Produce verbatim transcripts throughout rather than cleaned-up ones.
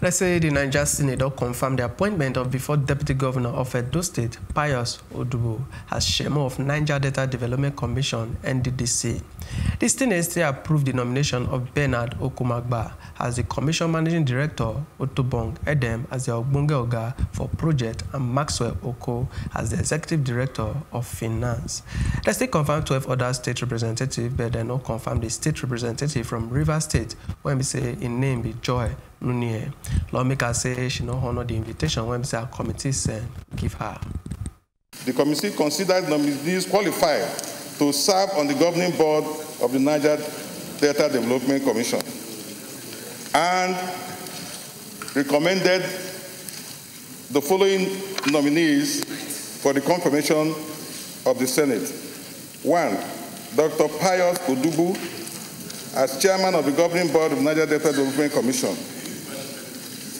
Let's say the Niger Senate confirmed the appointment of before Deputy Governor of Edo State, Pius Odubu, as chairman of Niger Delta Development Commission, N D D C. The Senate approved the nomination of Bernard Okumagba as the Commission Managing Director, Otubong Edem as the Ogbonge Oga for Project, and Maxwell Oko as the Executive Director of Finance. The State confirmed twelve other state representatives, but they not confirmed the state representative from Rivers State, when we say in name be Joy Nunier. Lawmakers say she no honor the invitation when we say our committee sent give her. The committee considered nominees qualified to serve on the governing board of the Niger Delta Development Commission and recommended the following nominees for the confirmation of the Senate. One, Doctor Pius Odubu as chairman of the governing board of Niger Delta Development Commission.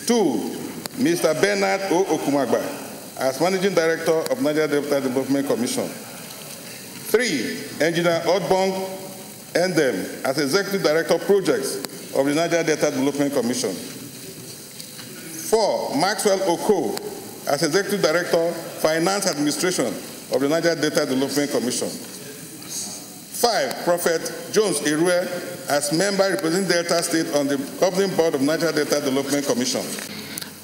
Two, Mister Bernard O. Okumagba as managing director of Niger Delta Development Commission. Three, Engineer Otubong Edem as executive director of projects of the Niger Delta Development Commission. Four, Maxwell Oko as executive director finance administration of the Niger Delta Development Commission. Five, Prophet Jones Irue as member representing Delta State on the governing board of Niger Delta Development Commission.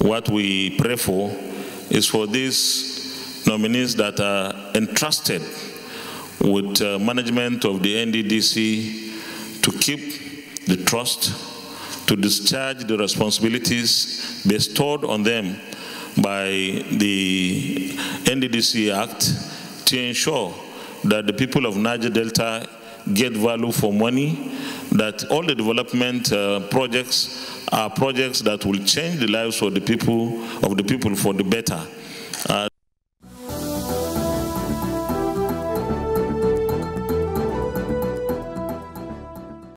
What we pray for is for these nominees that are entrusted with uh, management of the N D D C to keep the trust, to discharge the responsibilities bestowed on them by the N D D C Act to ensure that the people of Niger Delta get value for money, that all the development uh, projects are projects that will change the lives of the people, of the people for the better. Uh,